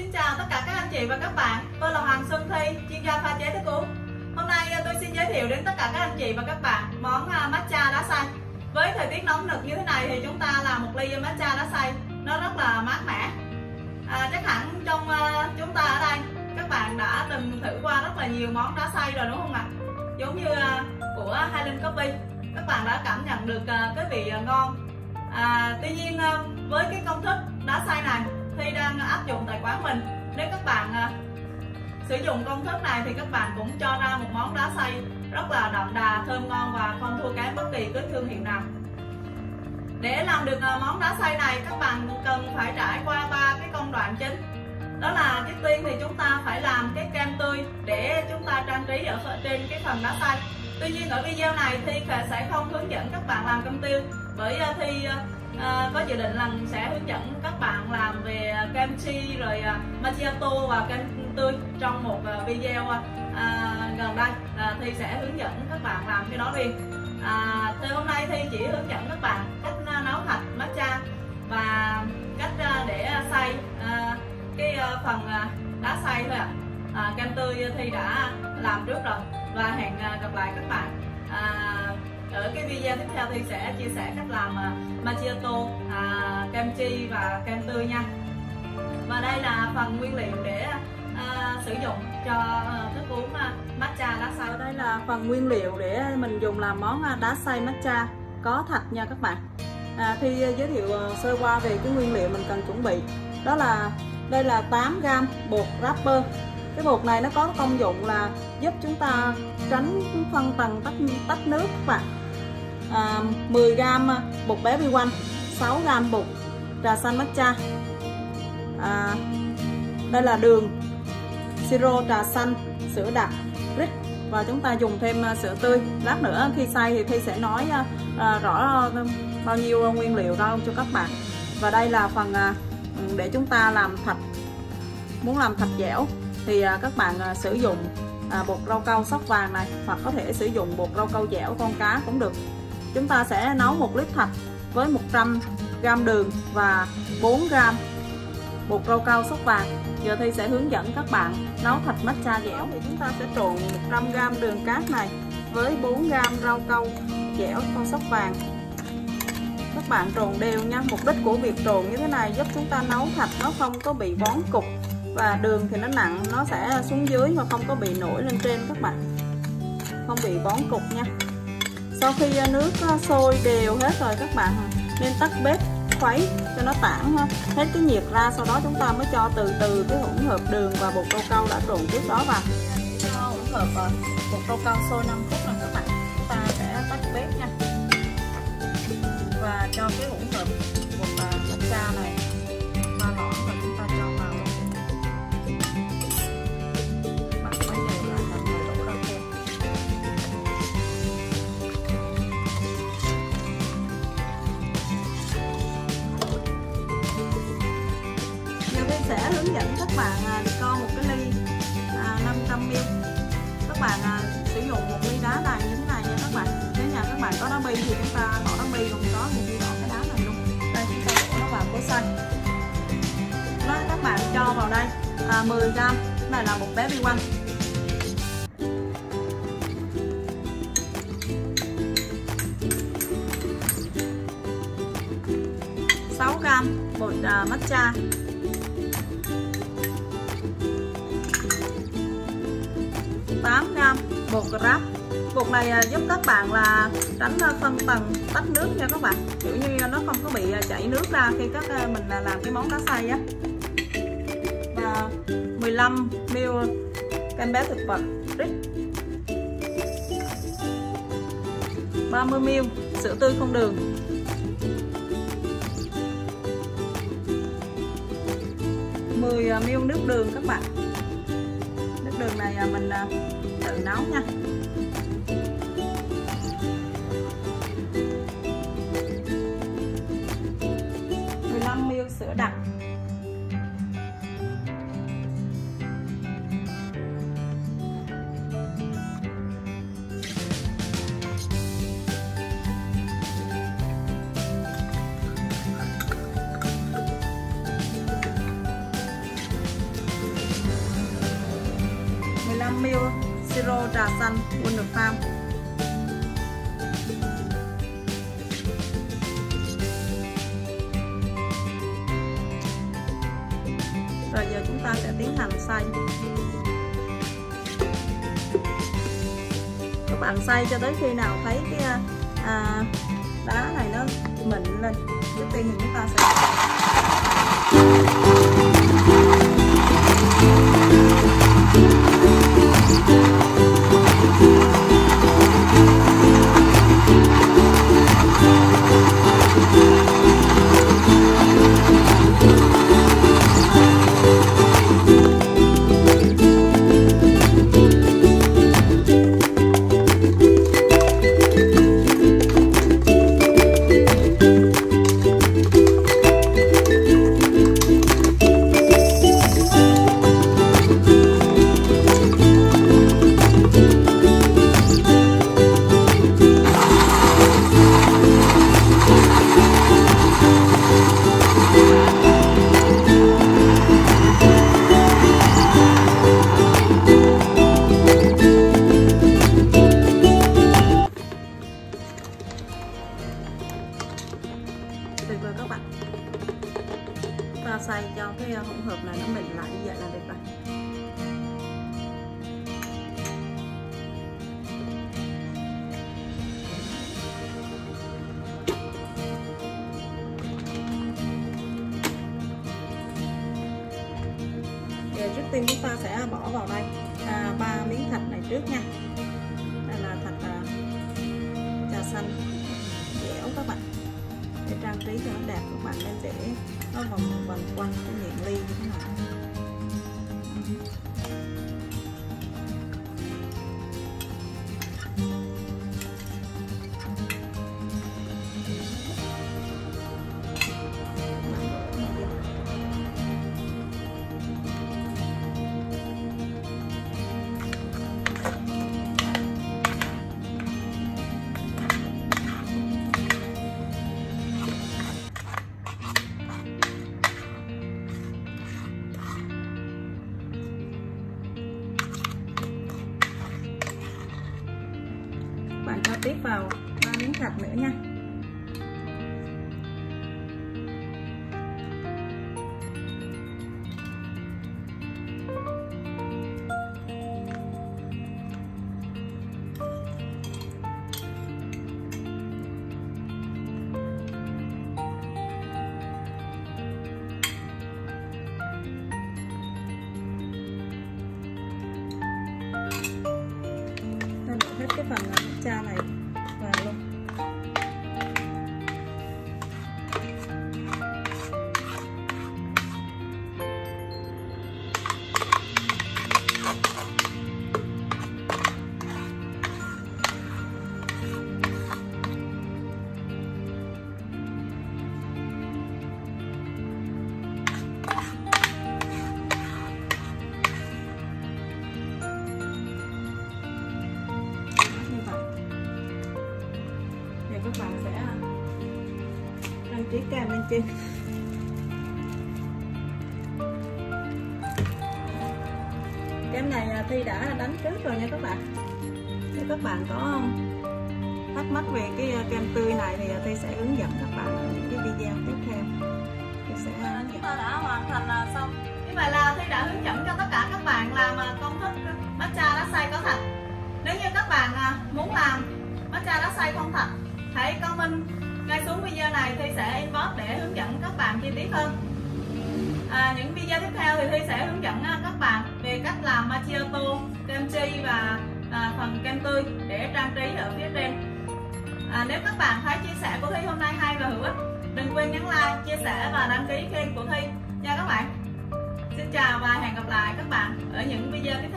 Xin chào tất cả các anh chị và các bạn. Tôi là Hoàng Xuân Thy, chuyên gia pha chế thức uống. Hôm nay tôi xin giới thiệu đến tất cả các anh chị và các bạn món matcha đá xay. Với thời tiết nóng nực như thế này thì chúng ta làm một ly matcha đá xay nó rất là mát mẻ. Chắc hẳn trong chúng ta ở đây các bạn đã từng thử qua rất là nhiều món đá xay rồi, đúng không ạ? Giống như của Highland Coffee, các bạn đã cảm nhận được cái vị ngon. Tuy nhiên với cái công thức đá xay này Thy đang áp dụng tại quán mình, nếu các bạn sử dụng công thức này thì các bạn cũng cho ra một món đá xay rất là đậm đà, thơm ngon và không thua kém bất kỳ cái thương hiệu nào. Để làm được món đá xay này, các bạn cần phải trải qua ba cái công đoạn chính. Đó là trước tiên thì chúng ta phải làm cái kem tươi để chúng ta trang trí ở trên cái phần đá xay. Tuy nhiên ở video này Thy sẽ không hướng dẫn các bạn làm kem tiêu, bởi Thy có dự định là sẽ hướng dẫn các bạn làm về kem chi rồi macchiato và kem tươi trong một video gần đây. Thy sẽ hướng dẫn các bạn làm cái đó riêng. Từ hôm nay Thy chỉ hướng dẫn các bạn cách nấu hạch matcha và cách để xay cái phần đá xay thôi ạ. Kem tươi Thy đã làm trước rồi, và hẹn gặp lại các bạn ở cái video tiếp theo. Thy sẽ chia sẻ cách làm macchiato, kem chi và kem tươi nha. Và đây là phần nguyên liệu để sử dụng cho thức uống matcha đá xay. Đây là phần nguyên liệu để mình dùng làm món đá xay matcha có thạch nha các bạn. Thy giới thiệu sơ qua về cái nguyên liệu mình cần chuẩn bị. Đó là đây là 8g bột wrapper. Cái bột này nó có công dụng là giúp chúng ta tránh phân tầng tách nước các bạn. 10g bột bé vi quanh, 6g bột trà xanh matcha. Đây là đường, siro trà xanh, sữa đặc, rít, và chúng ta dùng thêm sữa tươi. Lát nữa khi xay thì Thy sẽ nói rõ bao nhiêu nguyên liệu đâu cho các bạn. Và đây là phần để chúng ta làm thạch. Muốn làm thạch dẻo thì các bạn sử dụng bột rau câu sóc vàng này, hoặc có thể sử dụng bột rau câu dẻo con cá cũng được. Chúng ta sẽ nấu 1 lít thạch với 100g đường và 4g bột rau câu sóc vàng. Giờ Thy sẽ hướng dẫn các bạn nấu thạch matcha dẻo. Thì chúng ta sẽ trộn 100g đường cát này với 4g rau câu dẻo con sóc vàng. Các bạn trộn đều nha. Mục đích của việc trộn như thế này giúp chúng ta nấu thạch nó không có bị bón cục, và đường thì nó nặng, nó sẽ xuống dưới và không có bị nổi lên trên các bạn, không bị bón cục nha. Sau khi nước sôi đều hết rồi các bạn nên tắt bếp khuấy cho nó tản hết cái nhiệt ra, sau đó chúng ta mới cho từ từ cái hỗn hợp đường và bột rau câu đã trộn trước đó vào. Cho hỗn hợp bột rau câu sôi 5 phút rồi các bạn, chúng ta sẽ tắt bếp nha, và cho cái hỗn hợp bột matcha này vào lọ và chúng ta cho vào. Sẽ hướng dẫn các bạn cho một cái ly 500ml. Các bạn sử dụng một ly đá đài như thế này nha các bạn. Nếu nhà các bạn có đá bi thì chúng ta bỏ đá bi, còn có thì bỏ cái đá này luôn. Đây chúng ta bỏ nó vào cái xay. Đó, các bạn cho vào đây 10g này là bột bé vi quanh. Bột matcha. 8g bột wrap. Bột này giúp các bạn là tránh phân tầng tách nước nha các bạn, kiểu như nó không có bị chảy nước ra khi mình làm cái món đá xay á. Và 15ml kem béo thực vật rít, 30ml sữa tươi không đường, 10ml nước đường các bạn. Đường này mình tự nấu nha. Mình 15ml sữa đặc. milk siro trà xanh Wonder Farm. Rồi giờ chúng ta sẽ tiến hành xay. Các bạn xay cho tới khi nào thấy cái đá này nó mịn lên. Trước tiên thì chúng ta xay cho cái hỗn hợp này nó mịn lại, như vậy là được rồi. Giờ trước tiên chúng ta sẽ bỏ vào đây 3 miếng thạch này trước nha. Đây là thạch trà xanh dẻo các bạn, để trang trí cho nó đẹp. Các bạn nên để nó vòng vòng quanh cái miệng ly như thế này. Bạn cho tiếp vào 3 miếng thạch nữa nha. Cái phần matcha này vào luôn. Các bạn sẽ trang trí kem lên trên. Kem này Thy đã đánh trước rồi nha các bạn. Nếu các bạn có thắc mắc về cái kem tươi này thì Thy sẽ hướng dẫn các bạn ở những cái video tiếp theo. Chúng ta đã hoàn thành xong. Như vậy là Thy đã hướng dẫn cho tất cả các bạn làm công thức matcha đá xay có thạch. Nếu như các bạn muốn làm matcha đá xay không thạch, hãy comment ngay xuống video này, Thy sẽ inbox để hướng dẫn các bạn chi tiết hơn. Những video tiếp theo thì Thy sẽ hướng dẫn các bạn về cách làm macchiato, kem chi và phần kem tươi để trang trí ở phía trên. Nếu các bạn thấy chia sẻ của Thy hôm nay hay và hữu ích, đừng quên nhấn like, chia sẻ và đăng ký kênh của Thy nha các bạn. Xin chào và hẹn gặp lại các bạn ở những video tiếp theo.